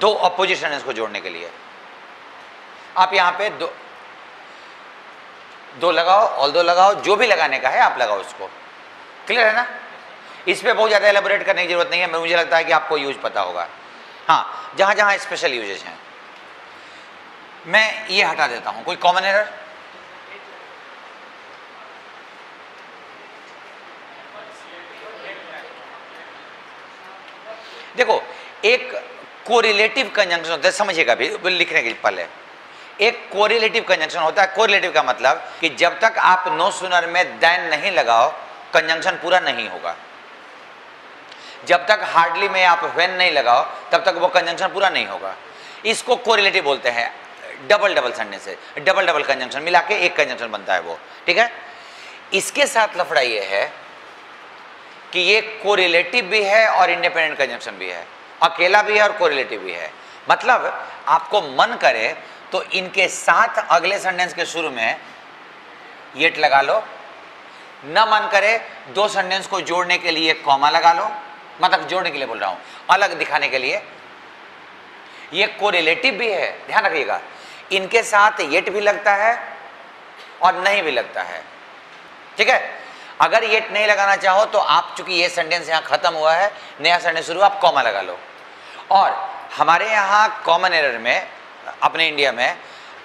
दो अपोजिशन है इसको जोड़ने के लिए। आप यहां पे दो लगाओ, ऑल दो लगाओ, जो भी लगाने का है आप लगाओ इसको। क्लियर है ना? इस पे बहुत ज्यादा एलेबोरेट करने की जरूरत नहीं है। मुझे लगता है कि आपको यूज पता होगा। हाँ, जहां जहां स्पेशल यूजेज हैं मैं ये हटा देता हूं। कोई कॉमन एरर? देखो, एक कोरिलेटिव कंजंक्शन होता है, समझिएगा भी लिखने के पहले। एक कोरिलेटिव कंजंक्शन होता है। कोरिलेटिव का मतलब कि जब तक आप नो सुनर में देन नहीं लगाओ कंजंक्शन पूरा नहीं होगा। जब तक हार्डली में आप व्हेन नहीं लगाओ तब तक वो कंजंक्शन पूरा नहीं होगा। इसको कोरिलेटिव बोलते हैं। Double double sentences, double double conjunction मिला के एक कंजंक्शन बनता है वो। ठीक है, इसके साथ लफड़ा ये है कि ये कोरिलेटिव भी है और इंडिपेंडेंट कंजंक्शन भी है, अकेला भी है और कोरिलेटिव भी है। मतलब आपको मन करे तो इनके साथ अगले सेंटेंस के शुरू में येट लगा लो, न मन करे दो सेंटेंस को जोड़ने के लिए कॉमा लगा लो। मतलब जोड़ने के लिए बोल रहा हूं, अलग दिखाने के लिए। ये कोरिलेटिव भी है, ध्यान रखिएगा। इनके साथ येट भी लगता है और नहीं भी लगता है। ठीक है, अगर येट नहीं लगाना चाहो तो आप, चूंकि ये सेंटेंस यहाँ खत्म हुआ है, नया सेंटेंस शुरू, आप कॉमा लगा लो। और हमारे यहाँ कॉमन एरर में, अपने इंडिया में,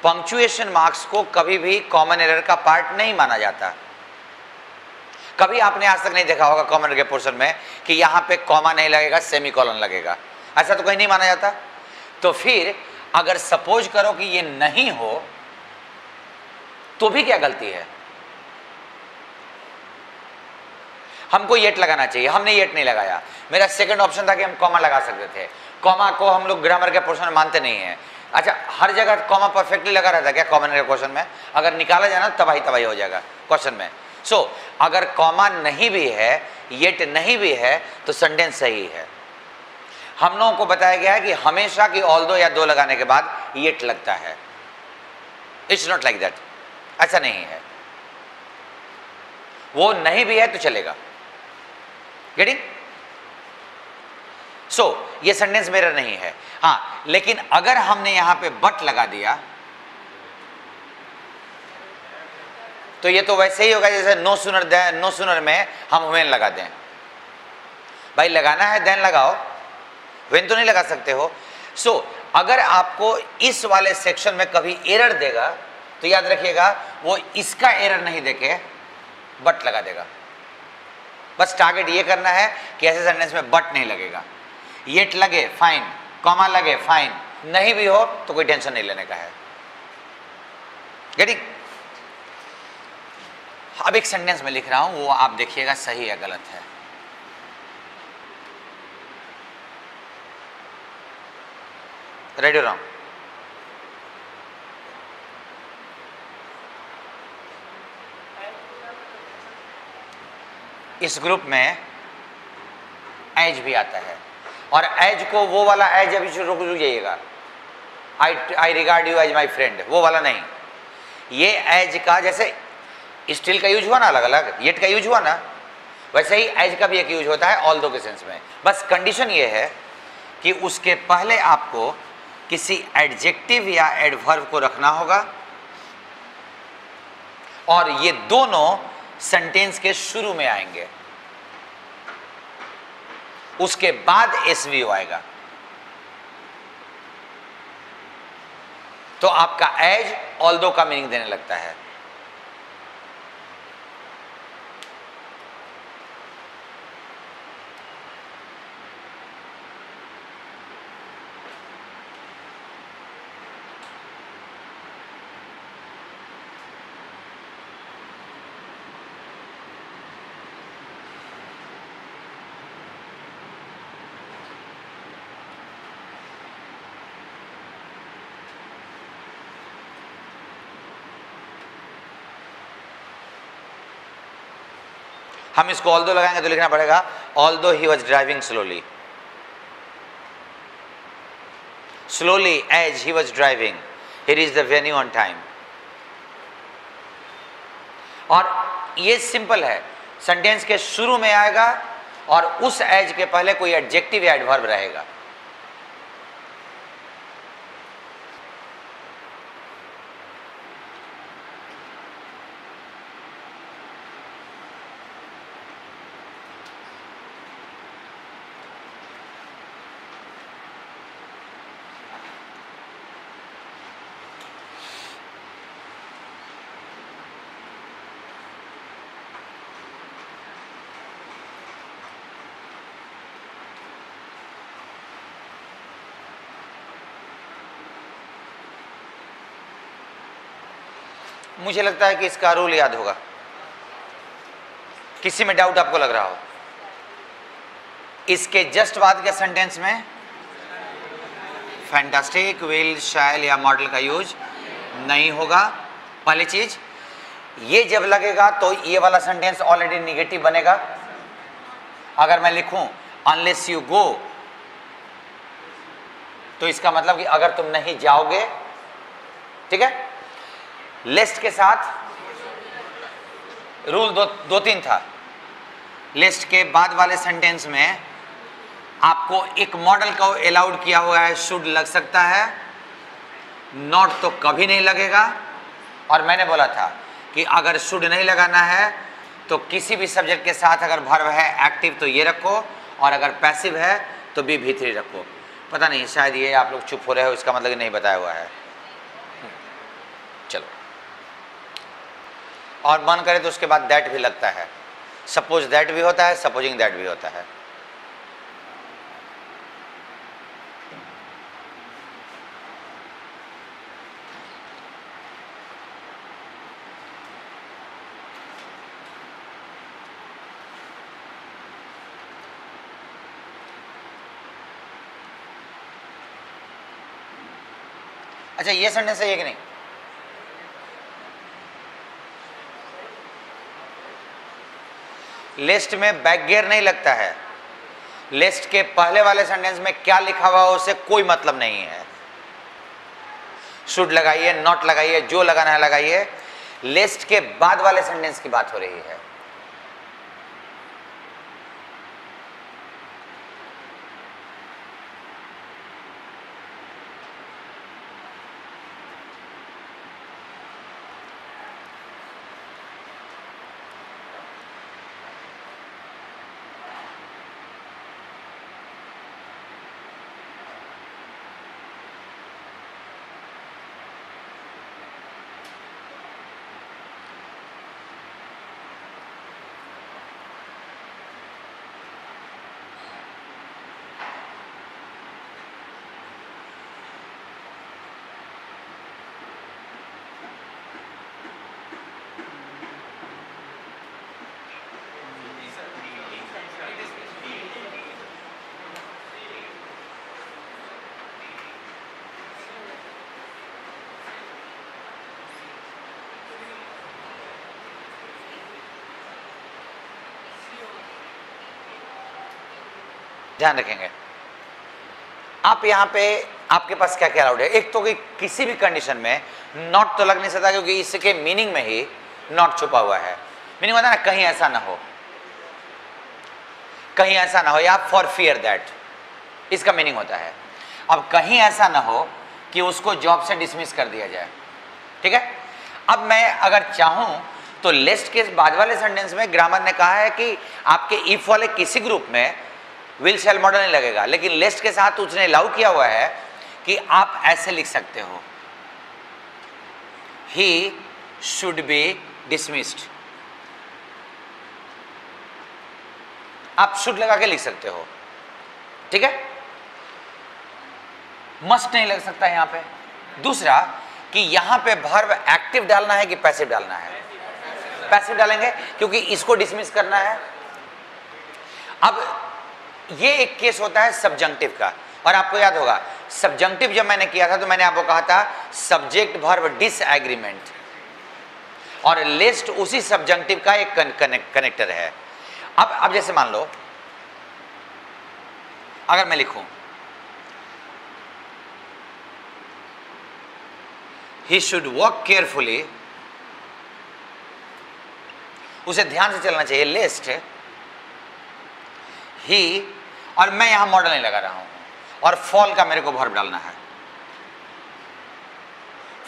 पंक्चुएशन मार्क्स को कभी भी कॉमन एरर का पार्ट नहीं माना जाता। कभी आपने आज तक नहीं देखा होगा कॉमन एरर के पोर्शन में कि यहाँ पे कॉमा नहीं लगेगा, सेमीकॉलन लगेगा, ऐसा तो कहीं नहीं माना जाता। तो फिर अगर सपोज करो कि ये नहीं हो तो भी क्या गलती है? हमको येट लगाना चाहिए, हमने येट नहीं लगाया। मेरा सेकंड ऑप्शन था कि हम कॉमा लगा सकते थे। कॉमा को हम लोग ग्रामर के पोर्शन में मानते नहीं है। अच्छा, हर जगह कॉमा परफेक्टली लगा रहता क्या कॉमन एरर क्वेश्चन में? अगर निकाला जाए ना तबाही तबाही हो जाएगा क्वेश्चन में। सो अगर कॉमा नहीं भी है, येट नहीं भी है, तो सेंटेंस सही है। हम लोगों को बताया गया है कि हमेशा की ऑल दो या दो लगाने के बाद येट लगता है। इट्स नॉट लाइक दैट, ऐसा नहीं है। वो नहीं भी है तो चलेगा। गेटिंग? सो ये सेंटेंस मेरा नहीं है। हाँ, लेकिन अगर हमने यहां पे बट लगा दिया तो ये तो वैसे ही होगा जैसे नो सुनर में हम व्हेन लगा दें। भाई लगाना है देन लगाओ, व्हेन तो नहीं लगा सकते हो। सो अगर आपको इस वाले सेक्शन में कभी एरर देगा तो याद रखिएगा वो इसका एरर नहीं देके बट लगा देगा। बस टारगेट ये करना है कि ऐसे सेंटेंस में बट नहीं लगेगा। येट लगे फाइन, कॉमा लगे फाइन, नहीं भी हो तो कोई टेंशन नहीं लेने का है। गेटिंग? अब एक सेंटेंस में लिख रहा हूं, वो आप देखिएगा सही है गलत है। रेडी हो रहा हूं? इस ग्रुप में एज भी आता है और एज को वो वाला एज अभी रुक जाइएगा, I regard you as my friend, वो वाला नहीं। ये एज का, जैसे स्टील का यूज हुआ ना अलग अलग, येट का यूज हुआ ना, वैसे ही एज का भी एक यूज होता है ऑल दो के सेंस में। बस कंडीशन ये है कि उसके पहले आपको किसी एडजेक्टिव या एडवर्ब को रखना होगा और ये दोनों सेंटेंस के शुरू में आएंगे, उसके बाद एसवीओ आएगा। तो आपका एज ऑल दो का मीनिंग देने लगता है। हम इसको ऑल दो लगाएंगे तो लिखना पड़ेगा although he was driving slowly, slowly as he was driving he reach the venue on time. और ये सिंपल है, सेंटेंस के शुरू में आएगा और उस एज के पहले कोई एडजेक्टिव या एडवर्ब रहेगा। मुझे लगता है कि इसका रूल याद होगा। किसी में डाउट आपको लग रहा हो, इसके जस्ट बाद के सेंटेंस में फैंटास्टिक, विल, शैल या मॉडल का यूज नहीं होगा। पहली चीज ये जब लगेगा तो ये वाला सेंटेंस ऑलरेडी निगेटिव बनेगा। अगर मैं लिखूं अनलेस यू गो, तो इसका मतलब कि अगर तुम नहीं जाओगे, ठीक है। लेस्ट के साथ रूल दो तीन था। लेस्ट के बाद वाले सेंटेंस में आपको एक मॉडल का अलाउड किया हुआ है, शुड लग सकता है, नॉट तो कभी नहीं लगेगा। और मैंने बोला था कि अगर शुड नहीं लगाना है तो किसी भी सब्जेक्ट के साथ अगर वर्ब है एक्टिव तो ये रखो, और अगर पैसिव है तो भी भीतरी रखो। पता नहीं, शायद ये आप लोग चुप हो रहे हो, इसका मतलब नहीं बताया हुआ है। चलो, और मन करे तो उसके बाद दैट भी लगता है। सपोज दैट भी होता है, सपोजिंग दैट भी होता है। अच्छा, ये सेंटेंस है कि नहीं? लिस्ट में बैक गियर नहीं लगता है। लिस्ट के पहले वाले सेंटेंस में क्या लिखा हुआ हो उससे कोई मतलब नहीं है। शुड लगाइए, नॉट लगाइए, जो लगाना है लगाइए। लिस्ट के बाद वाले सेंटेंस की बात हो रही है। ध्यान रखेंगे आप। यहां पे आपके पास क्या क्या अलाउड है? एक तो कि किसी भी कंडीशन में नॉट तो लग नहीं सकता, क्योंकि इसके मीनिंग में ही नॉट छुपा हुआ है। मीनिंग होता है ना, कहीं ऐसा ना हो, कहीं ऐसा ना हो, या फॉर फियर दैट, इसका मीनिंग होता है। अब कहीं ऐसा ना हो कि उसको जॉब से डिसमिस कर दिया जाए, ठीक है। अब मैं अगर चाहूं तो लिस्ट के बाद वाले सेंटेंस में ग्रामर ने कहा है कि आपके इफ वाले किसी ग्रुप में विल शैल मॉडल नहीं लगेगा, लेकिन लिस्ट के साथ उसने अलाउ किया हुआ है कि आप ऐसे लिख सकते हो, ही शुड बी डिसमिस्ड। आप शुड लगा के लिख सकते हो, ठीक है। मस्ट नहीं लग सकता यहां पे। दूसरा कि यहां पे वर्ब एक्टिव डालना है कि पैसिव डालना है? पैसिव डालेंगे, क्योंकि इसको डिसमिस करना है। अब ये एक केस होता है सब्जंक्टिव का, और आपको याद होगा सब्जंक्टिव जब मैंने किया था तो मैंने आपको कहा था सब्जेक्ट वर्ब डिसएग्रीमेंट, और लिस्ट उसी सब्जंक्टिव का एक कनेक्टर है। अब जैसे मान लो अगर मैं लिखूं ही शुड वॉक केयरफुली, उसे ध्यान से चलना चाहिए, लिस्ट है ही, और मैं यहां मॉडल नहीं लगा रहा हूं, और फॉल का मेरे को वर्ब डालना है।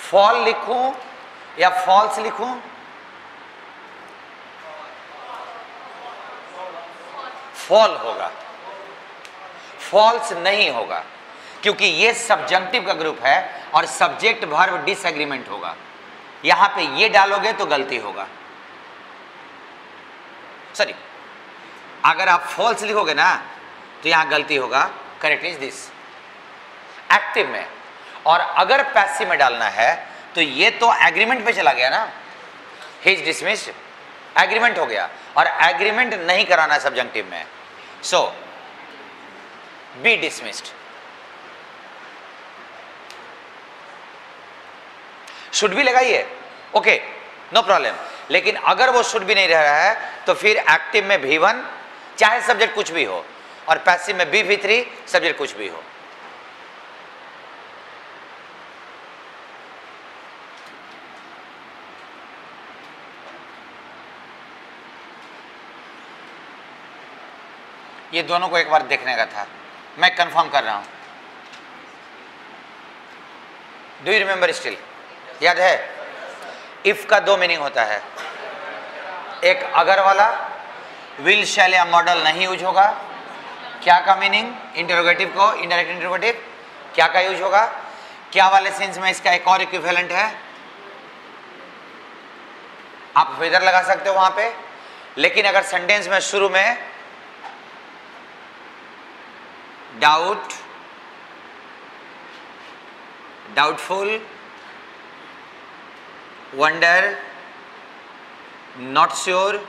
फॉल लिखूं या फॉल्स लिखूं? फॉल होगा, फॉल्स नहीं होगा, क्योंकि ये सब्जंक्टिव का ग्रुप है और सब्जेक्ट वर्ब डिसएग्रीमेंट होगा। यहां पे ये डालोगे तो गलती होगा। सॉरी, अगर आप फॉल्स लिखोगे ना तो यहां गलती होगा, करेक्ट इज दिस एक्टिव में। और अगर पैसिव में डालना है तो ये तो एग्रीमेंट पे चला गया ना, ही इज डिसमिस्ड, एग्रीमेंट हो गया। और एग्रीमेंट नहीं कराना सब्जंक्टिव में, सो बी डिसमिस्ड। शुड भी लगाइए, ओके नो प्रॉब्लम, लेकिन अगर वो शुड भी नहीं रह रहा है तो फिर एक्टिव में भी वन चाहे सब्जेक्ट कुछ भी हो, और पैसिव में भी थ्री सब्जेक्ट कुछ भी हो। ये दोनों को एक बार देखने का था, मैं कंफर्म कर रहा हूं। Do you remember still? याद है? इफ का दो मीनिंग होता है, एक अगर वाला, विल शैल या मॉडल नहीं यूज होगा। क्या का मीनिंग? इंटरोगेटिव को, इनडायरेक्ट इंटरोगेटिव क्या का यूज होगा। क्या वाले सेंस में इसका एक और इक्विवेलेंट है, आप वेदर लगा सकते हो वहां पे। लेकिन अगर सेंटेंस में शुरू में doubt, doubtful, wonder, not sure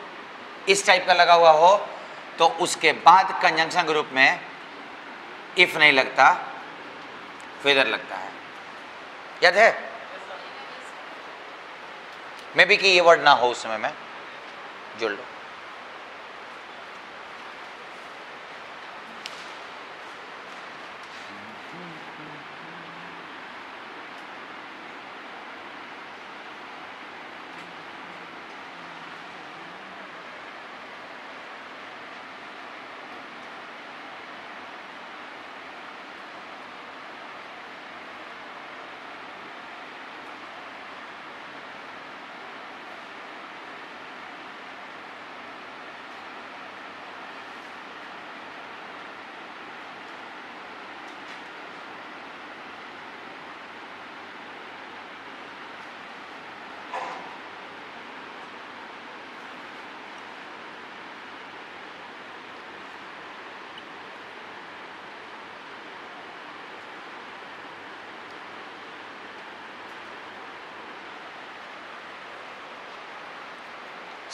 इस टाइप का लगा हुआ हो तो उसके बाद कंजंक्शन ग्रुप में इफ नहीं लगता, वेदर लगता है। याद है? मे बी कि ये वर्ड ना हो उस समय में जुड़ लो।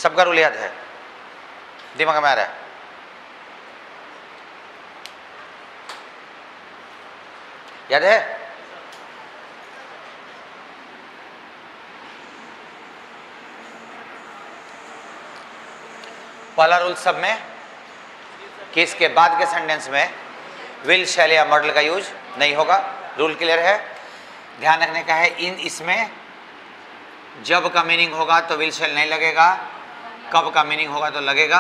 सबका रूल याद है? दिमाग में आ रहा है? याद है? पहला रूल सब में कि इसके बाद के सेंटेंस में विल शैल या मॉडल का यूज नहीं होगा। रूल क्लियर है? ध्यान रखने का है इन, इसमें जब का मीनिंग होगा तो विल शैल नहीं लगेगा, कब का मीनिंग होगा तो लगेगा।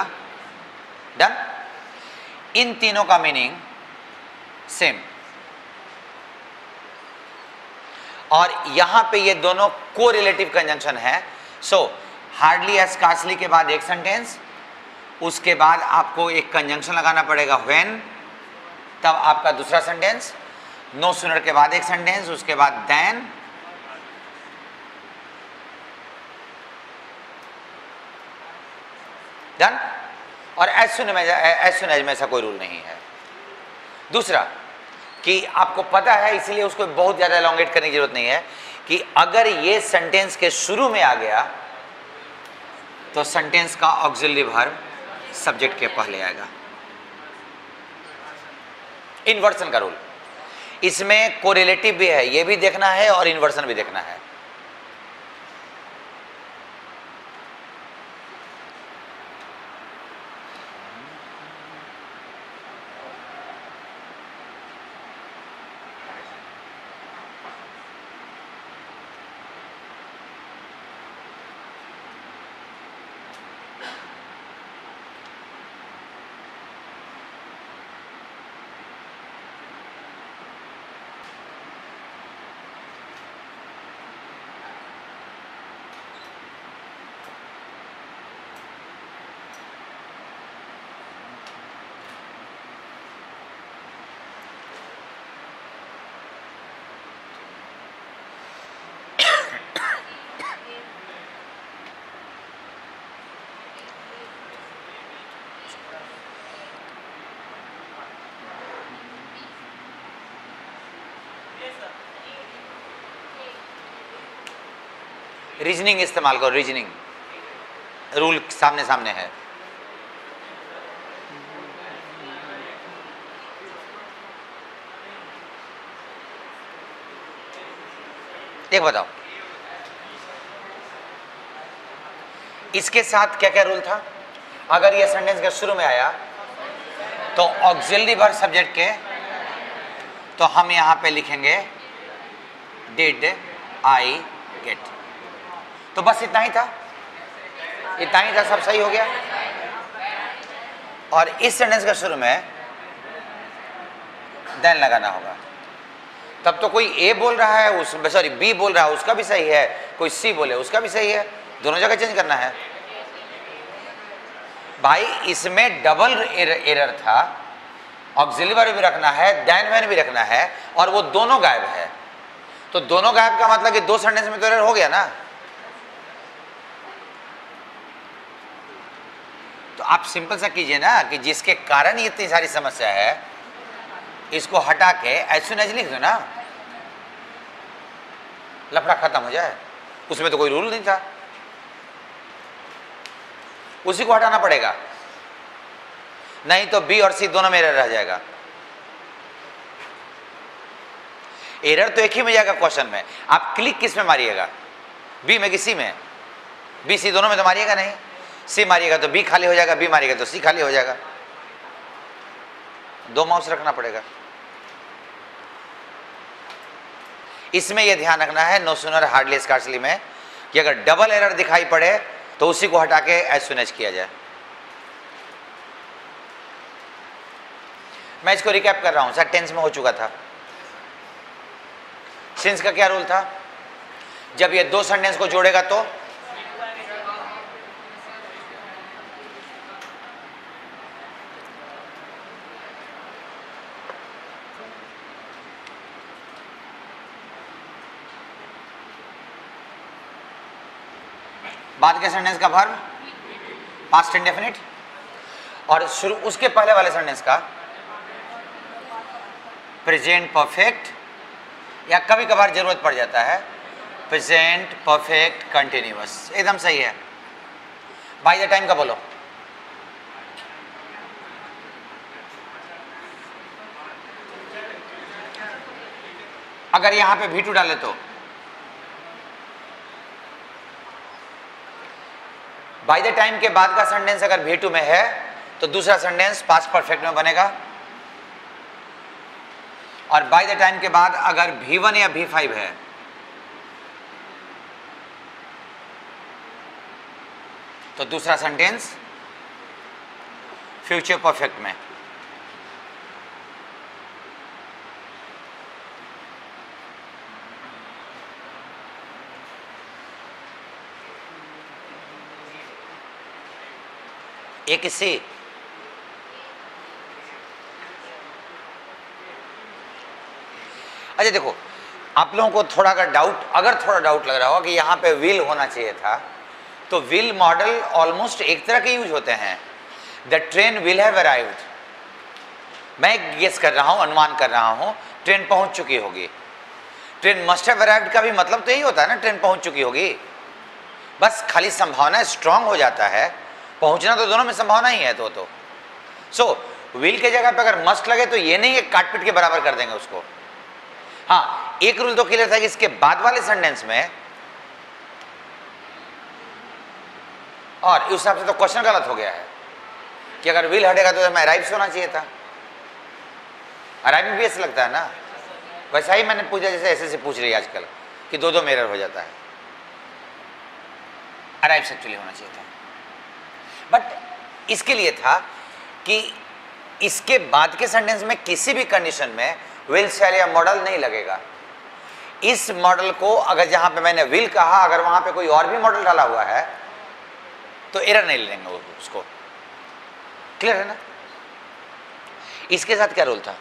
डन? इन तीनों का मीनिंग सेम, और यहां पे ये दोनों को रिलेटिव कंजंक्शन है। सो हार्डली या स्कार्सली के बाद एक सेंटेंस, उसके बाद आपको एक कंजंक्शन लगाना पड़ेगा व्हेन, तब आपका दूसरा सेंटेंस। नो सूनर के बाद एक सेंटेंस, उसके बाद देन, डन। और एज सून एज में ऐसा कोई रूल नहीं है। दूसरा कि आपको पता है, इसलिए उसको बहुत ज्यादा एलोंगेट करने की जरूरत नहीं है, कि अगर ये सेंटेंस के शुरू में आ गया तो सेंटेंस का ऑक्सिलरी वर्ब सब्जेक्ट के पहले आएगा। इन्वर्सन का रूल, इसमें कोरिलेटिव भी है, ये भी देखना है और इन्वर्सन भी देखना है। रीजनिंग इस्तेमाल करो, रीजनिंग रूल सामने सामने है। एक बताओ इसके साथ क्या क्या रूल था। अगर ये सेंटेंस के शुरू में आया तो ऑक्सिलरी वर्ब सब्जेक्ट के, तो हम यहां पे लिखेंगे डिड आई गेट। तो बस इतना ही था, इतना ही था, सब सही हो गया। और इस सेंटेंस के शुरू में देन लगाना होगा, तब तो कोई ए बोल रहा है उस सॉरी बी बोल रहा है उसका भी सही है, कोई सी बोले उसका भी सही है, दोनों जगह चेंज करना है भाई। इसमें डबल एरर था, ऑक्सिलरी वर्ब भी रखना है, देन वेन भी रखना है, और वो दोनों गायब है। तो दोनों गायब का मतलब कि दो सेंटेंस में तो एरर हो गया ना। तो आप सिंपल सा कीजिए ना कि जिसके कारण ये इतनी सारी समस्या है इसको हटा के एज सून एज लिख दो ना, लफड़ा खत्म हो जाए। उसमें तो कोई रूल नहीं था, उसी को हटाना पड़ेगा, नहीं तो बी और सी दोनों में एरर रह जाएगा। एरर तो एक ही में जाएगा क्वेश्चन में, आप क्लिक किस में मारिएगा, बी में कि सी में? बी सी दोनों में तो मारिएगा नहीं, सी मारिएगा तो बी खाली हो जाएगा, बी मारिएगा तो सी खाली हो जाएगा। दो माउस रखना पड़ेगा। इसमें यह ध्यान रखना है नो सूनर हार्डली स्कार्सली में कि अगर डबल एरर दिखाई पड़े तो उसी को हटा के एज सून एज किया जाए। मैं इसको रिकैप कर रहा हूं सर, टेंस में हो चुका था। सिंस का क्या रूल था? जब ये दो सेंटेंस को जोड़ेगा तो बाद के सेंटेंस का वर्ब पास्ट इंडेफिनिट और शुरू उसके पहले वाले सेंटेंस का प्रेजेंट परफेक्ट, या कभी कभार जरूरत पड़ जाता है प्रेजेंट परफेक्ट कंटिन्यूअस। एकदम सही है। बाय द टाइम का बोलो, अगर यहां पे V2 डाले तो बाय द टाइम के बाद का सेंटेंस अगर V2 में है तो दूसरा सेंटेंस पास्ट परफेक्ट में बनेगा, और बाय द टाइम के बाद अगर V1 या V5 है तो दूसरा सेंटेंस फ्यूचर परफेक्ट में। एक सी अच्छा देखो, आप लोगों को थोड़ा अगर थोड़ा डाउट लग रहा हो कि यहाँ पे विल होना चाहिए था, तो विल मॉडल ऑलमोस्ट एक तरह के यूज होते हैं। The train will have arrived, मैं गेस कर रहा हूँ, अनुमान कर रहा हूँ ट्रेन पहुँच चुकी होगी। ट्रेन मस्ट हैव अराइव्ड का भी मतलब तो यही होता है ना, ट्रेन पहुँच चुकी होगी, बस खाली संभावना स्ट्रांग हो जाता है, पहुँचना तो दोनों में संभावना ही है। तो सो विल के जगह पर अगर मस्ट लगे तो ये नहीं है काटपीट के बराबर कर देंगे उसको। हाँ, एक रूल तो क्लियर था कि इसके बाद वाले सेंटेंस में, और उस हिसाब से तो क्वेश्चन गलत हो गया है कि अगर विल हटेगा तो मैं अराइव्स होना चाहिए था, अराइव में भी ऐसे लगता है ना। वैसा ही मैंने पूछा जैसे ऐसे से पूछ रही है आजकल कि दो दो मेरर हो जाता है, अराइव्स एक्चुअली होना चाहिए था। बट इसके लिए था कि इसके बाद के सेंटेंस में किसी भी कंडीशन में विल शैल या मॉडल नहीं लगेगा। इस मॉडल को अगर जहां पे मैंने विल कहा अगर वहां पे कोई और भी मॉडल डाला हुआ है तो एरर नहीं लेंगे उसको। क्लियर है ना? इसके साथ क्या रूल था?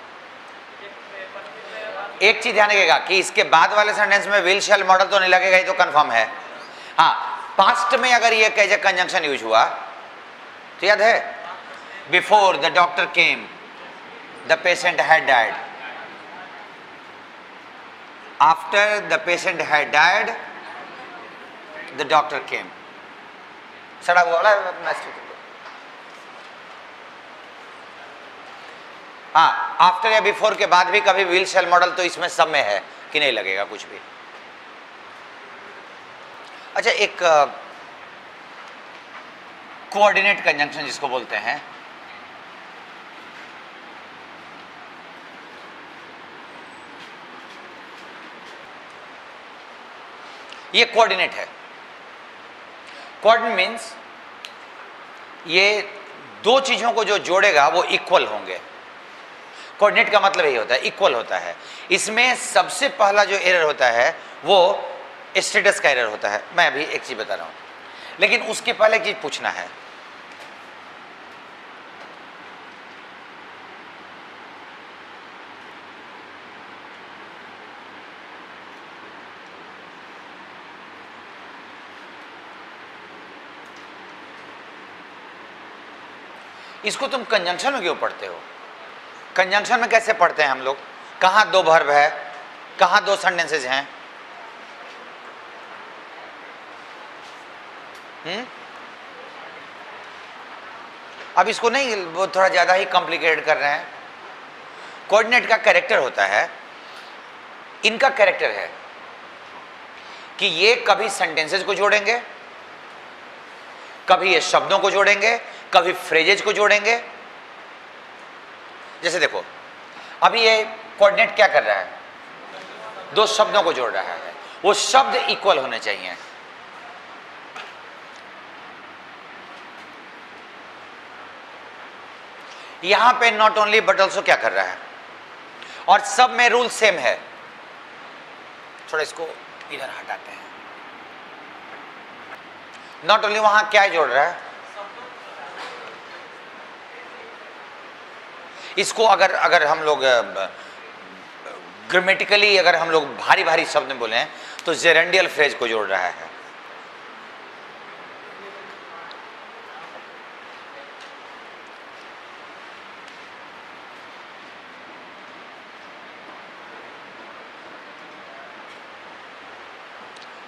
एक चीज ध्यान रखिएगा कि इसके बाद वाले सेंटेंस में विल शैल मॉडल तो नहीं लगेगा, ये तो कंफर्म है। हाँ, पास्ट में अगर ये कैसे कंजंक्शन यूज हुआ तो याद है, before the doctor came the patient had died, after the patient had died the doctor came. सड़ा हुआ वाला masticated. हाँ, आफ्टर या बिफोर के बाद भी कभी व्हील शेल मॉडल तो इसमें सब में है कि नहीं लगेगा कुछ भी। अच्छा, एक कोऑर्डिनेट कंजंक्शन जिसको बोलते हैं, ये कोऑर्डिनेट है। कोऑर्डिनेट मीन्स ये दो चीजों को जो जोड़ेगा वो इक्वल होंगे। कोऑर्डिनेट का मतलब यही होता है, इक्वल होता है। इसमें सबसे पहला जो एरर होता है वो स्टेटस का एरर होता है। मैं अभी एक चीज बता रहा हूं, लेकिन उसके पहले एक चीज पूछना है। इसको तुम कंजंक्शन में क्यों पढ़ते हो? कंजंक्शन में कैसे पढ़ते हैं हम लोग? कहाँ दो वर्ब है, कहाँ दो सेंटेंसेज हैं, अब इसको नहीं, वो थोड़ा ज्यादा ही कॉम्प्लिकेटेड कर रहे हैं। कोऑर्डिनेट का कैरेक्टर होता है, इनका कैरेक्टर है कि ये कभी सेंटेंसेज को जोड़ेंगे, कभी ये शब्दों को जोड़ेंगे, कभी फ्रेजेज को जोड़ेंगे। जैसे देखो, अभी ये कोऑर्डिनेट क्या कर रहा है? दो शब्दों को जोड़ रहा है। वो शब्द इक्वल होने चाहिए। यहां पे नॉट ओनली बट ऑल्सो क्या कर रहा है, और सब में रूल सेम है। थोड़ा इसको इधर हटाते हैं। नॉट ओनली वहां क्या जोड़ रहा है? इसको अगर हम लोग ग्रामेटिकली अगर हम लोग भारी भारी शब्द में बोले हैं तो जेरेंडियल फ्रेज को जोड़ रहा है।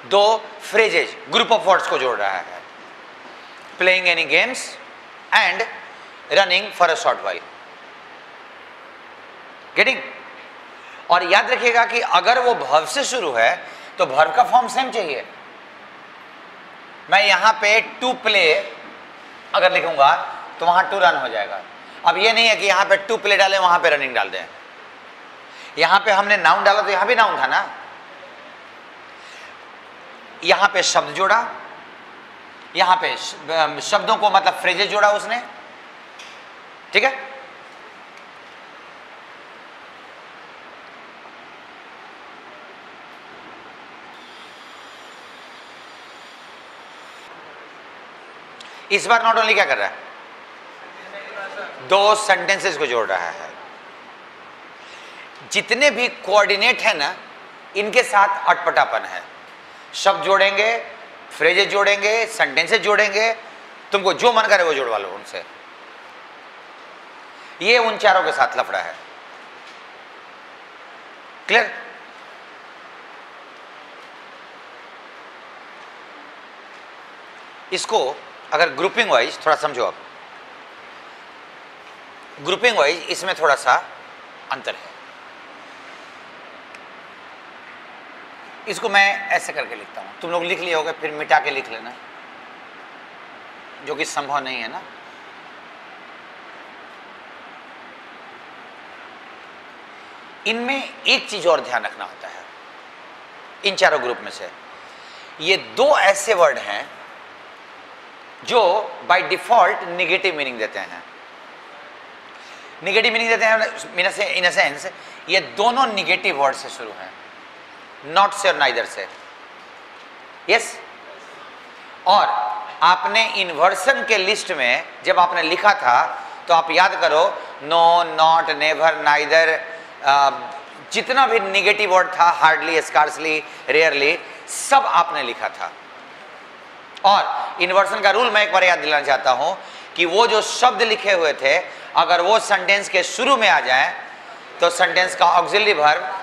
दो फ्रेजेज, ग्रुप ऑफ वर्ड्स को जोड़ रहा है। Playing any games and running for a short while. Getting? और याद रखिएगा कि अगर वो भर्व से शुरू है तो भर्व का फॉर्म सेम चाहिए। मैं यहां पे टू प्ले अगर लिखूंगा तो वहां टू रन हो जाएगा। अब ये नहीं है कि यहां पे टू प्ले डालें, वहां पे रनिंग डाल दें। यहां पे हमने नाउन डाला तो यहां भी नाउन था ना। यहां पे शब्द जोड़ा, यहां पे शब्दों को मतलब फ्रेजेस जोड़ा उसने, ठीक है। इस बार नॉट ओनली क्या कर रहा है, दो सेंटेंसेस को जोड़ रहा है। जितने भी कोऑर्डिनेट है ना, इनके साथ अटपटापन है। शब्द जोड़ेंगे, फ्रेजेस जोड़ेंगे, सेंटेंसेस जोड़ेंगे, तुमको जो मन करे वो जोड़वा लो उनसे। ये उन चारों के साथ लफड़ा है। क्लियर? इसको अगर ग्रुपिंग वाइज थोड़ा समझो, आप ग्रुपिंग वाइज इसमें थोड़ा सा अंतर है। इसको मैं ऐसे करके लिखता हूं, तुम लोग लिख लिए होगे, फिर मिटा के लिख लेना, जो कि संभव नहीं है ना। इनमें एक चीज और ध्यान रखना होता है। इन चारों ग्रुप में से ये दो ऐसे वर्ड हैं जो बाय डिफॉल्ट निगेटिव मीनिंग देते हैं। निगेटिव मीनिंग देते हैं इन अ सेंस, ये दोनों निगेटिव वर्ड से शुरू हैं, नॉट से और नाइदर से। यस? और आपने इन्वर्सन के लिस्ट में जब आपने लिखा था तो आप याद करो, नो, नॉट, नेवर, नाइदर, जितना भी निगेटिव वर्ड था, हार्डली, स्कार्सली, रेयरली, सब आपने लिखा था। और इन्वर्सन का रूल मैं एक बार याद दिलाना चाहता हूं कि वो जो शब्द लिखे हुए थे अगर वो सेंटेंस के शुरू में आ जाए तो सेंटेंस का auxiliary verb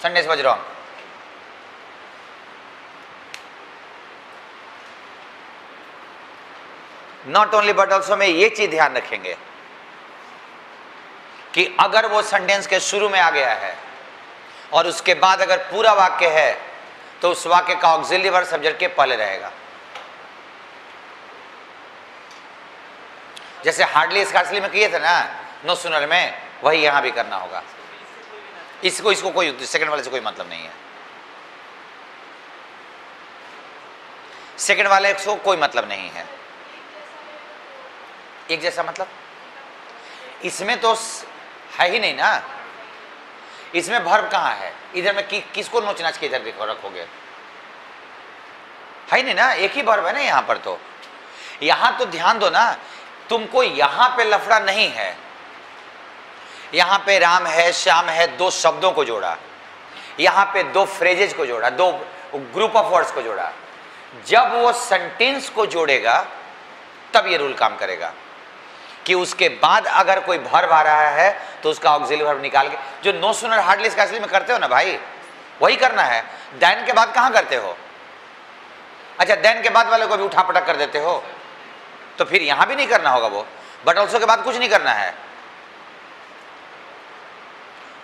Sundays was wrong. Not only but also में ये चीज ध्यान रखेंगे कि अगर वो सेंटेंस के शुरू में आ गया है और उसके बाद अगर पूरा वाक्य है तो उस वाक्य का ऑक्सिलरी वर्ब सब्जेक्ट के पहले रहेगा। जैसे हार्डली स्कार्सली में किए थे ना, नो सूनर में, वही यहां भी करना होगा। इसको कोई सेकंड वाले से कोई मतलब नहीं है, सेकंड वाले को कोई मतलब नहीं है। एक जैसा मतलब इसमें तो है ही नहीं ना, इसमें वर्ब कहाँ है? इधर में किसको नोचनाच के इधर देखो रखोगे, है नहीं ना, एक ही वर्ब है ना यहाँ पर। तो यहाँ तो ध्यान दो ना, तुमको यहाँ पे लफड़ा नहीं है। यहाँ पे राम है श्याम है, दो शब्दों को जोड़ा, यहाँ पे दो फ्रेजेज को जोड़ा, दो ग्रुप ऑफ वर्ड्स को जोड़ा। जब वो सेंटेंस को जोड़ेगा तब ये रूल काम करेगा कि उसके बाद अगर कोई वर्ब आ रहा है तो उसका ऑक्सिलरी वर्ब निकाल के, जो नो सूनर हार्डली स्कार्सली में करते हो ना भाई, वही करना है। देन के बाद कहाँ करते हो? अच्छा, देन के बाद वाले को भी उठा पटक कर देते हो, तो फिर यहां भी नहीं करना होगा वो। बट ऑल्सो के बाद कुछ नहीं करना है।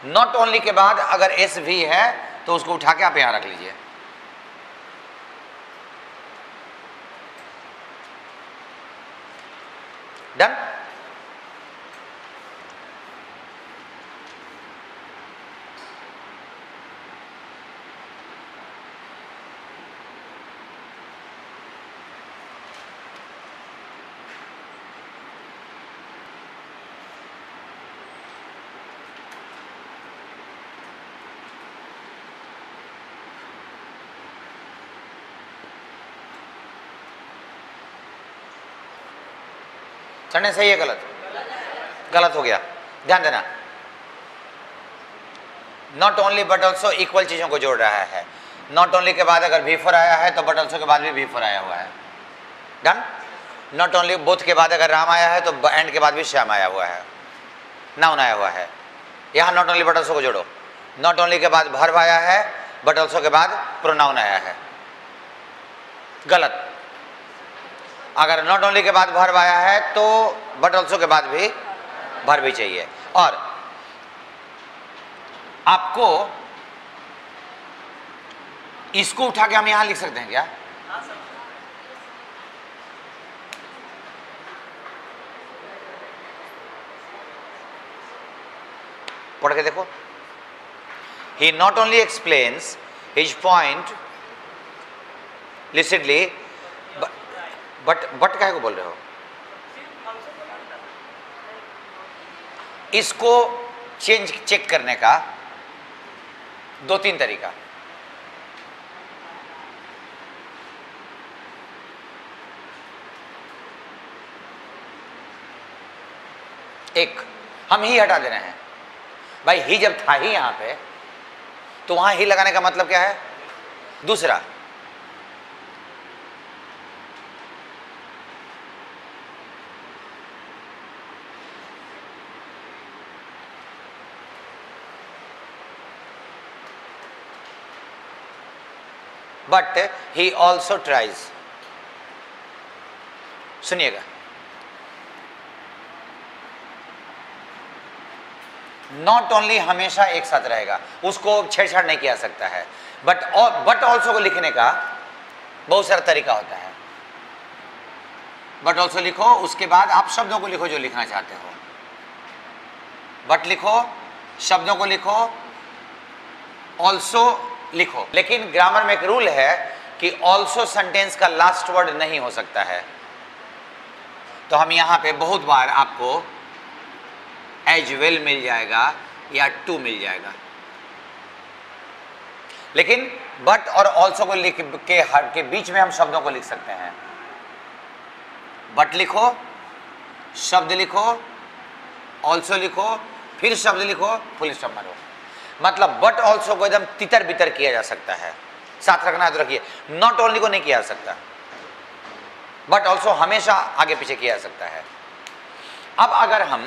नॉट ओनली के बाद अगर एस भी है तो उसको उठा के आप यहां रख लीजिए। डन। संडे सही है गलत? गलत हो गया, ध्यान देना। Not only but also equal चीजों को जोड़ रहा है। नॉट ओनली के बाद अगर भी फोर आया है तो बट ऑल्सो के बाद भी फोर आया हुआ है। डन। नॉट ओनली बोथ के बाद अगर राम आया है तो एंड के बाद भी श्याम आया हुआ है, नाउन आया हुआ है। यहाँ नॉट ओनली बट ऑल्सो को जोड़ो। नॉट ओनली के बाद वर्ब आया है, बट ऑल्सो के बाद प्रोनाउन आया है। गलत। अगर नॉट ओनली के बाद वर्ब आया है तो बट ऑल्सो के बाद भी वर्ब भी चाहिए। और आपको इसको उठा के हम यहां लिख सकते हैं क्या? पढ़ के देखो। He not only explains his point lucidly. But काहे को बोल रहे हो? इसको चेंज चेक करने का दो तीन तरीका। एक, हम ही हटा दे रहे हैं भाई। ही जब था ही यहां पे तो वहां ही लगाने का मतलब क्या है? दूसरा, बट ही ऑल्सो ट्राइज। सुनिएगा, नॉट ओनली हमेशा एक साथ रहेगा, उसको छेड़छाड़ नहीं किया सकता है। बट ऑल्सो को लिखने का बहुत सारा तरीका होता है। बट ऑल्सो लिखो, उसके बाद आप शब्दों को लिखो जो लिखना चाहते हो। बट लिखो, शब्दों को लिखो, ऑल्सो लिखो। लेकिन ग्रामर में एक रूल है कि ऑल्सो सेंटेंस का लास्ट वर्ड नहीं हो सकता है। तो हम यहां पे बहुत बार आपको एज वेल मिल जाएगा या टू मिल जाएगा। लेकिन बट और ऑल्सो को लिख के हर के बीच में हम शब्दों को लिख सकते हैं। बट लिखो, शब्द लिखो, ऑल्सो लिखो, फिर शब्द लिखो, फुल स्टॉप मारो। मतलब बट ऑल्सो को एकदम तितर बितर किया जा सकता है। साथ रखना है तो रखिए, नॉट ओनली को नहीं किया जा सकता। बट ऑल्सो हमेशा आगे पीछे किया जा सकता है। अब अगर हम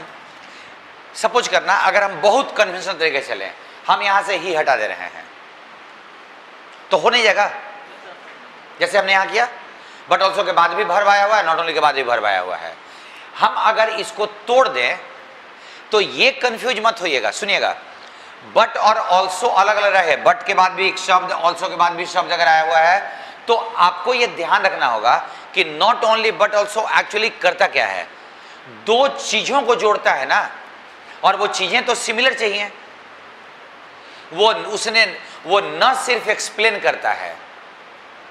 सपोज करना, अगर हम बहुत कन्वेंशनल तरीके से चलें, हम यहां से ही हटा दे रहे हैं तो हो नहीं जाएगा जैसे हमने यहां किया। बट ऑल्सो के बाद भी भरवाया हुआ है, नॉट ओनली के बाद भी भरवाया हुआ है। हम अगर इसको तोड़ दें तो ये कंफ्यूज मत होइएगा, सुनिएगा। बट और ऑल्सो अलग अलग रहे, बट के बाद भी एक शब्द, ऑल्सो के बाद भी शब्द अगर आया हुआ है तो आपको ये ध्यान रखना होगा कि not only but also actually करता क्या है, दो चीजों को जोड़ता है ना, और वो चीजें तो सिमिलर चाहिए। वो न सिर्फ एक्सप्लेन करता है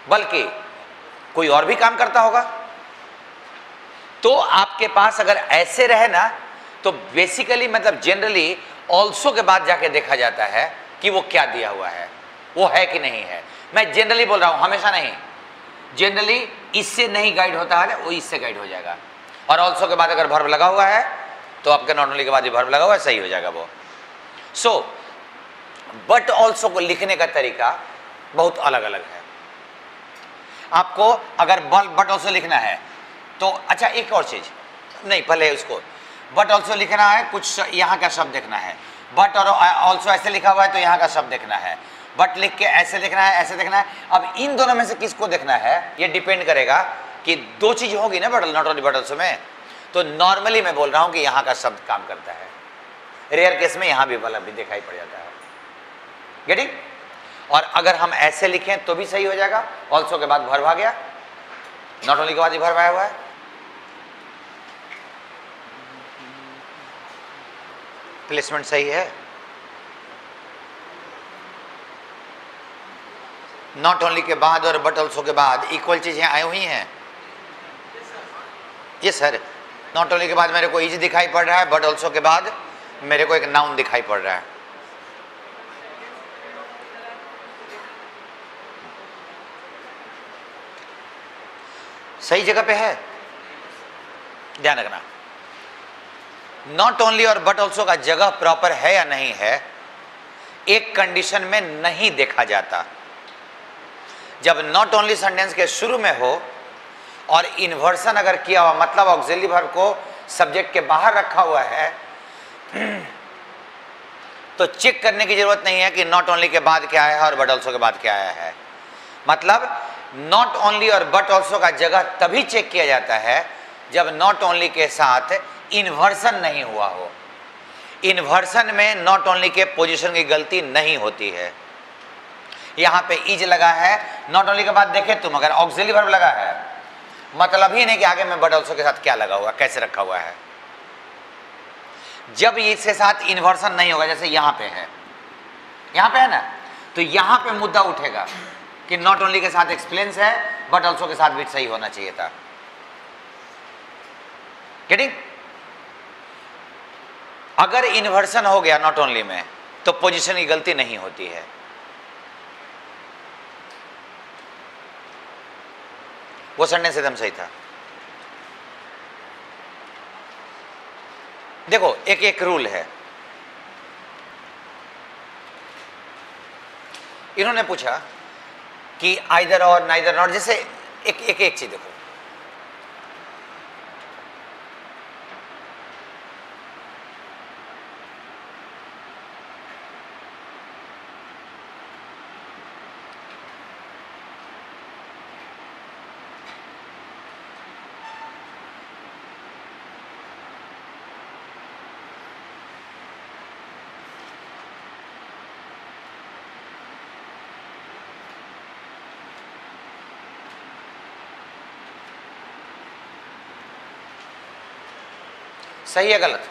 बल्कि कोई और भी काम करता होगा। तो आपके पास अगर ऐसे रहे ना तो बेसिकली मतलब जनरली ऑल्सो के बाद जाके देखा जाता है कि वो क्या दिया हुआ है, वो है कि नहीं है। मैं जनरली बोल रहा हूं, हमेशा नहीं। जनरली इससे नहीं गाइड होता है, वो इससे गाइड हो जाएगा। और ऑल्सो के बाद अगर भर्ब लगा हुआ है तो आपके नॉट ओनली के बाद ही भर्ब लगा हुआ है, सही हो जाएगा वो। सो बट ऑल्सो को लिखने का तरीका बहुत अलग अलग है। आपको अगर बट ऑल्सो लिखना है तो अच्छा एक और चीज, नहीं पहले उसको बट ऑल्सो लिखना है, कुछ यहाँ का शब्द देखना है। बट और ऑल्सो ऐसे लिखा हुआ है तो यहाँ का शब्द देखना है। बट लिख के ऐसे देखना है, ऐसे देखना है। अब इन दोनों में से किसको देखना है ये डिपेंड करेगा कि दो चीज होगी ना but not only but also में। तो नॉर्मली मैं बोल रहा हूँ कि यहाँ का शब्द काम करता है, रेयर केस में यहाँ भी वाला भी दिखाई पड़ जाता है, गेटिंग। और अगर हम ऐसे लिखें तो भी सही हो जाएगा, ऑल्सो के बाद भर्ब आ गया, नॉट ओनली के बाद ही भर्ब आया हुआ है। प्लेसमेंट सही है, नॉट ओनली के बाद और बट ऑल्सो के बाद इक्वल चीजें आई हुई हैं। ये सर नॉट ओनली के बाद मेरे को इज दिखाई पड़ रहा है, बट ऑल्सो के बाद मेरे को एक नाउन दिखाई पड़ रहा है। सही जगह पे है, ध्यान रखना। नॉट ओनली और बट ऑल्सो का जगह प्रॉपर है या नहीं है एक कंडीशन में नहीं देखा जाता, जब नॉट ओनली सेंटेंस के शुरू में हो और इन्वर्सन अगर किया हुआ, मतलब ऑक्सिलरी वर्ब को सब्जेक्ट के बाहर रखा हुआ है, तो चेक करने की जरूरत नहीं है कि नॉट ओनली के बाद क्या आया है और बट ऑल्सो के बाद क्या आया है। मतलब नॉट ओनली और बट ऑल्सो का जगह तभी चेक किया जाता है जब नॉट ओनली के साथ इन्वर्सन नहीं हुआ हो। इन्वर्सन में नॉट ओनली के पोजीशन की गलती नहीं होती है। यहाँ पे इज लगा है, नॉट ओनली के बाद देखे तुम अगर ऑक्सिलरी वर्ब लगा है, मतलब ही नहीं कि आगे में बट ऑल्सो के साथ क्या लगा हुआ, कैसे रखा हुआ है। जब इसके साथ इन्वर्सन नहीं होगा, जैसे यहाँ पे है, यहाँ पे है ना, तो यहाँ पे मुद्दा उठेगा कि नॉट ओनली के साथ एक्सप्लेन्स है, बट ऑल्सो के साथ भी सही होना चाहिए था, गेटिंग। अगर इन्वर्सन हो गया नॉट ओनली में तो पोजीशन की गलती नहीं होती है। वो सेंटेंस एकदम सही था। देखो एक एक रूल है। इन्होंने पूछा कि आइदर और नाइदर नॉट, जैसे एक एक एक चीज देखो। सही है गलत?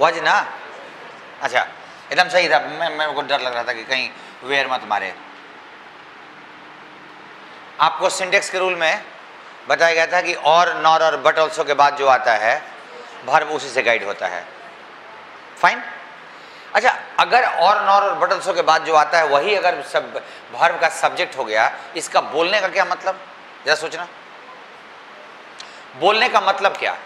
वज ना, अच्छा एकदम सही था। मेरे को डर लग रहा था कि कहीं वेयर मत मारे। आपको सिंटेक्स के रूल में बताया गया था कि और नॉर और बट ऑल्सो के बाद जो आता है वर्ब उसी से गाइड होता है। फाइन। अच्छा, अगर और बट ऑल्सो के बाद जो आता है वही अगर सब वर्ब का सब्जेक्ट हो गया, इसका बोलने का क्या मतलब? जरा सोचना, बोलने का मतलब क्या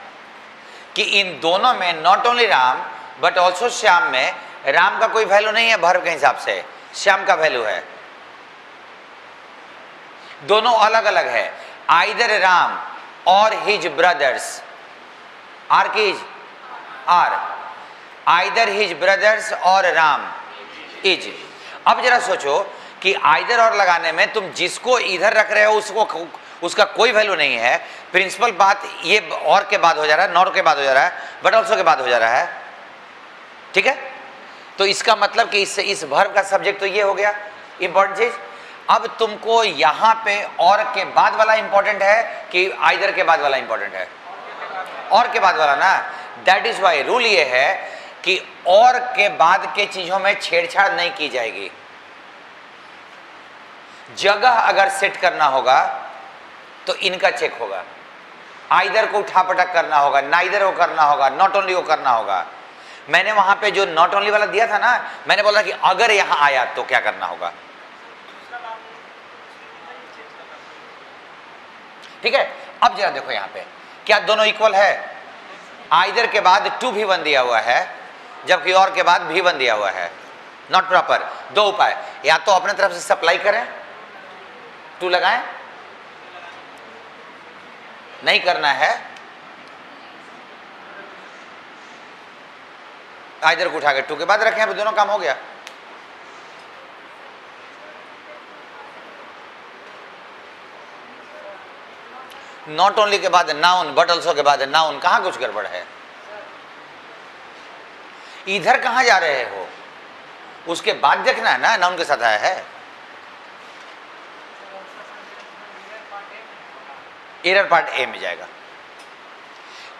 कि इन दोनों में not only Ram but also Shyam में राम का कोई वैल्यू नहीं है वर्ब के हिसाब से, श्याम का वैल्यू है। दोनों अलग अलग है। आइदर राम और हिज ब्रदर्स, आर की is are, either his brothers और राम इज। अब जरा सोचो कि आइदर और लगाने में तुम जिसको इधर रख रहे हो उसको उसका कोई वैल्यू नहीं है। प्रिंसिपल बात ये और के बाद हो जा रहा है, नॉट के बाद हो जा रहा है, बट ऑल्सो के बाद हो जा रहा है। ठीक है, तो इसका मतलब कि इस वर्ब का सब्जेक्ट तो ये हो गया इंपॉर्टेंट चीज। अब तुमको यहाँ पे और के बाद वाला इंपॉर्टेंट है कि आइदर के बाद वाला इंपॉर्टेंट है? और के बाद वाला ना। दैट इज वाई रूल ये है कि और के बाद के चीजों में छेड़छाड़ नहीं की जाएगी। जगह अगर सेट करना होगा तो इनका चेक होगा, आइदर को उठापटक करना होगा, नाइदर को करना होगा, नॉट ओनली को करना होगा। मैंने वहां पे जो नॉट ओनली वाला दिया था ना, मैंने बोला कि अगर यहाँ आया तो क्या करना होगा। ठीक है, अब जरा देखो यहाँ पे क्या दोनों इक्वल है। आइदर के बाद टू भी वन दिया हुआ है, जबकि और के बाद भी वन दिया हुआ है। Not proper. दो उपाय, या तो अपने तरफ से सप्लाई करें, टू लगाएं, नहीं करना है आइदर को उठा के टू के बाद रखें, अब दोनों काम हो गया। नॉट ओनली के बाद नाउन, बट ऑल्सो के बाद नाउन, कहां कुछ गड़बड़ है? इधर कहां जा रहे हो उसके बाद देखना है ना, नाउन के साथ आया है। एरर पार्ट ए में जाएगा।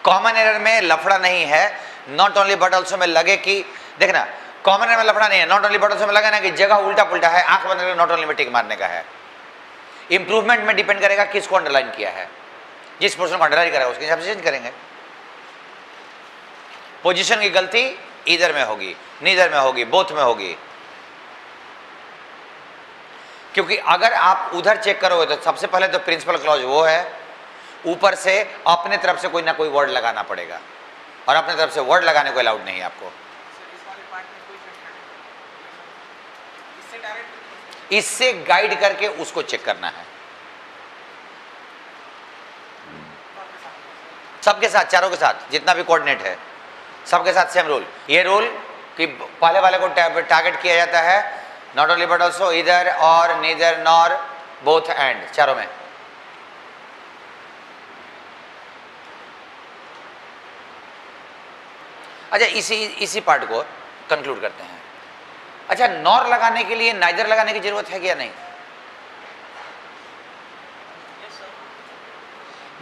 कॉमन एरर में लफड़ा नहीं है, नॉट ओनली बट ऑल्सो में लगे कि देखना, कॉमन एरर में लफड़ा नहीं है, नॉट ओनली बट ऑल्सो में लगे ना कि जगह उल्टा पुल्टा है, आंख बंद करके नॉट ओनली में टिक मारने का है। इंप्रूवमेंट में डिपेंड करेगा किसको अंडरलाइन किया है, जिस पोर्शन को अंडरलाइन करेगा उसके हिसाब से चेंज करेंगे। पोजीशन की गलती इधर में होगी, नीदर में होगी, बोथ में होगी, क्योंकि अगर आप उधर चेक करोगे तो सबसे पहले तो प्रिंसिपल क्लॉज वो है, ऊपर से अपने तरफ से कोई ना कोई वर्ड लगाना पड़ेगा और अपने तरफ से वर्ड लगाने को अलाउड नहीं है आपको। इससे गाइड करके उसको चेक करना है सबके साथ, चारों के साथ, जितना भी कोऑर्डिनेट है सबके साथ सेम रूल। ये रूल कि पहले वाले को टारगेट किया जाता है, नॉट ओनली बट ऑल्सो, इधर और, नीदर, नॉर, बोथ एंड, चारों में। अच्छा, इसी पार्ट को कंक्लूड करते हैं। अच्छा, नॉर लगाने के लिए नाइदर लगाने की जरूरत है क्या? नहीं।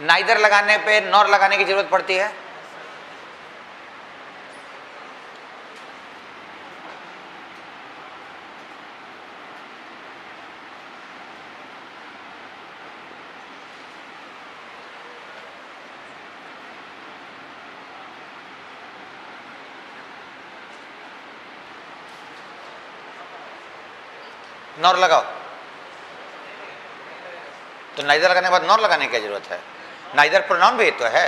नाइदर लगाने पे नॉर लगाने की जरूरत पड़ती है? नॉर लगाओ तो नाइदर लगाने के बाद नॉर लगाने की जरूरत है। नाइदर प्रोनाउन भी तो है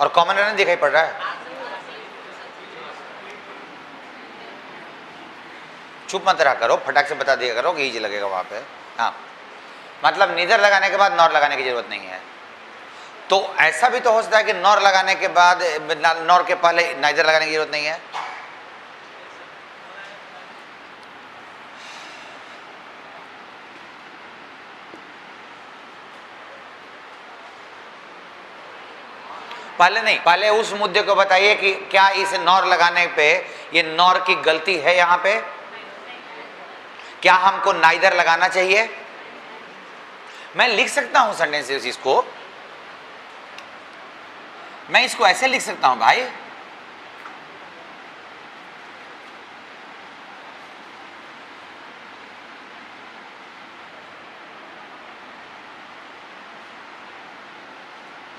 और कॉमन नहीं दिखाई पड़ रहा है। चुप मत रहा करो, फटाक से बता दिया करो कि इज लगेगा वहां पे। हाँ, मतलब नीदर लगाने के बाद नॉर लगाने की जरूरत नहीं है। तो ऐसा भी तो हो सकता है कि नॉर लगाने के बाद, नॉर के पहले नाइदर लगाने की जरूरत नहीं है। पहले नहीं, पहले उस मुद्दे को बताइए कि क्या इस नॉर लगाने पे ये नॉर की गलती है? यहाँ पे क्या हमको नाइदर लगाना चाहिए? मैं लिख सकता हूं सेंटेंस इसको मैं इसको ऐसे लिख सकता हूं भाई,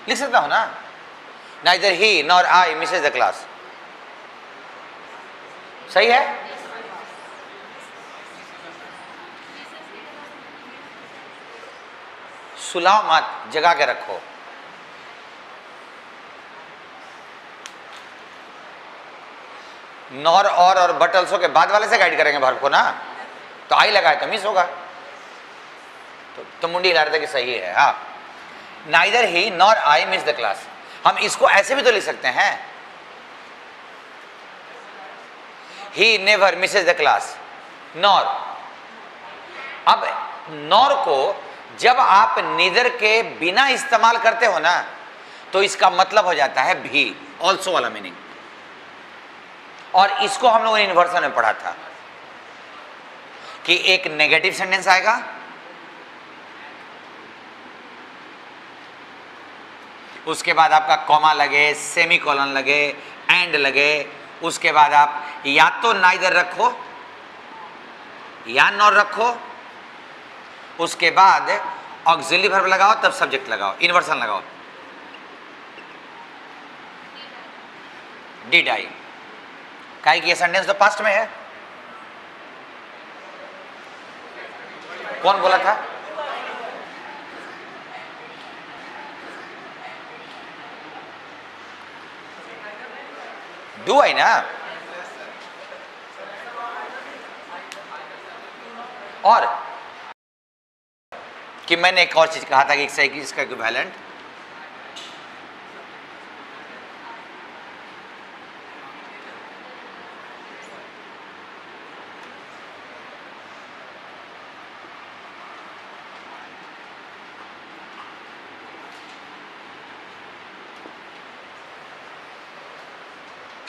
लिख सकता हूं ना, neither he nor I misses the class। सही है। सुलाओ मत, जगा के रखो। नॉर और बट ऑल्सो के बाद वाले से गाइड करेंगे भार्ग को ना, तो आई लगाए तो मिस होगा, तो मुंडी हिला रहे थे कि सही है। हाँ, neither he nor I miss the class. हम इसको ऐसे भी तो लिख सकते हैं, he never misses the class nor. अब नॉर को जब आप नीदर के बिना इस्तेमाल करते हो ना, तो इसका मतलब हो जाता है भी, ऑल्सो वाला मीनिंग। और इसको हम लोगों ने इन्वर्सन में पढ़ा था कि एक नेगेटिव सेंटेंस आएगा, उसके बाद आपका कॉमा लगे, सेमीकोलन लगे, एंड लगे, उसके बाद आप या तो नाइदर रखो या नॉर रखो, उसके बाद ऑक्सिलरी वर्ब लगाओ, तब सब्जेक्ट लगाओ, इन्वर्सन लगाओ, डिड आई। काहे कि ये सेंटेंस तो पास्ट में है, कौन बोला था? डू आई ना। और कि मैंने एक और चीज कहा था कि इसका इक्विवेलेंट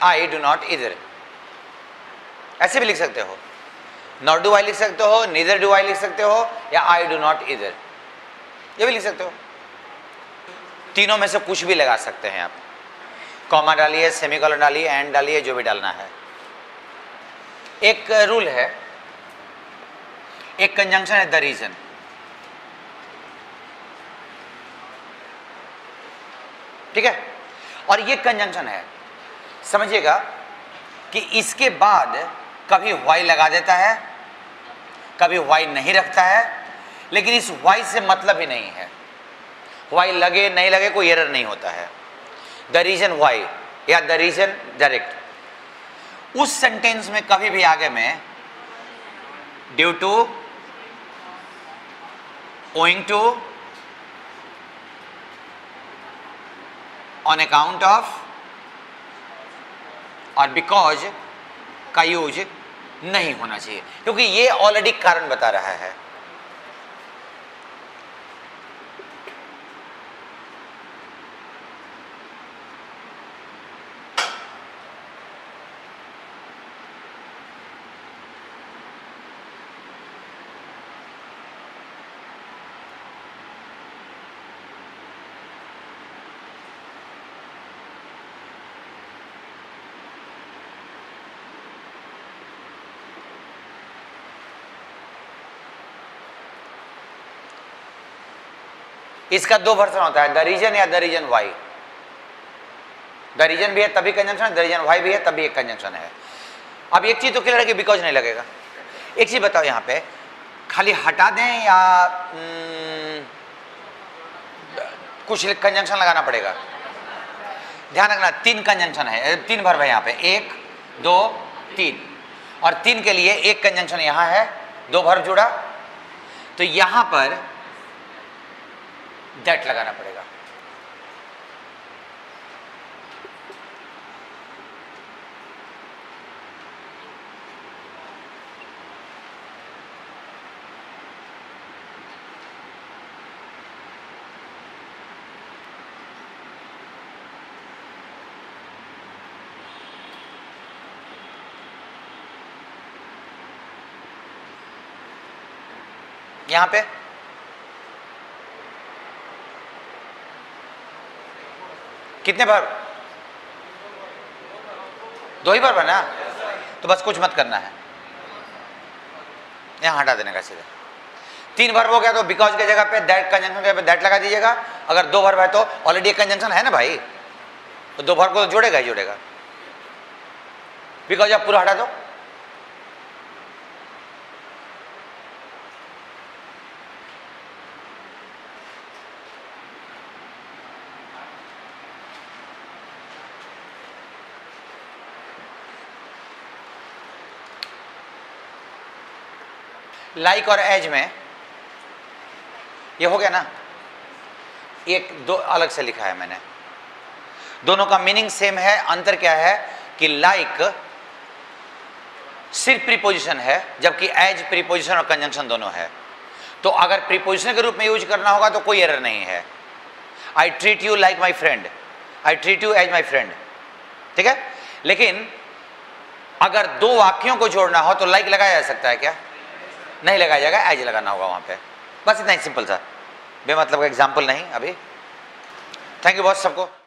आई डू नॉट इधर ऐसे भी लिख सकते हो, नॉट डू आई लिख सकते हो, नीदर डू आई लिख सकते हो, या आई डू नॉट इधर ये भी लिख सकते हो। तीनों में से कुछ भी लगा सकते हैं आप। कॉमा डालिए, सेमीकोलन डालिए, एंड डालिए, जो भी डालना है। एक रूल है, एक कंजंक्शन है, द रीजन। ठीक है। और ये कंजंक्शन है, समझिएगा कि इसके बाद कभी वाई लगा देता है, कभी वाई नहीं रखता है, लेकिन इस वाई से मतलब ही नहीं है। वाई लगे नहीं लगे कोई एरर नहीं होता है। द रीजन वाई या द रीजन डायरेक्ट, उस सेंटेंस में कभी भी आगे में due to, owing to, on account of और बिकॉज का यूज नहीं होना चाहिए, क्योंकि ये ऑलरेडी कारण बता रहा है। इसका दो वर्जन होता है, द रीजन या the reason why. The reason भी है तभी कंजंक्शन है, द रीजन वाई भी है तभी एक कंजंक्शन है। अब एक चीज तो क्लियर है कि बिकॉज नहीं लगेगा। एक चीज बताओ, यहाँ पे खाली हटा दें या कुछ कंजंक्शन लगाना पड़ेगा? ध्यान रखना, तीन कंजंक्शन है, तीन वर्ब है यहाँ पे, एक, दो, तीन। और तीन के लिए एक कंजंक्शन यहाँ है, दो वर्ब जुड़ा, तो यहाँ पर दैट लगाना पड़ेगा। यहां पे कितने बार? दो ही बार बना। तो बस कुछ मत करना है, यहाँ हटा देने का सीधा। तीन बार हो गया तो बिकॉज की जगह पे दैट, कंजंक्शन की जगह पे दैट लगा दीजिएगा। अगर दो बार है तो ऑलरेडी एक कंजंक्शन है ना भाई, तो दो बार को तो जोड़ेगा ही जोड़ेगा। बिकॉज आप पूरा हटा दो, लाइक और एज में ये हो गया ना। एक दो अलग से लिखा है मैंने, दोनों का मीनिंग सेम है। अंतर क्या है कि लाइक सिर्फ प्रीपोजिशन है, जबकि एज प्रीपोजिशन और कंजंक्शन दोनों है। तो अगर प्रीपोजिशन के रूप में यूज करना होगा तो कोई एरर नहीं है। I treat you like my friend, I treat you as my friend, ठीक है। लेकिन अगर दो वाक्यों को जोड़ना हो तो लाइक लगाया जा सकता है क्या? नहीं लगाया जाएगा, एज लगाना होगा वहाँ पे। बस इतना ही सिंपल सा, बेमतलब का एग्जाम्पल नहीं। अभी थैंक यू बहुत सबको।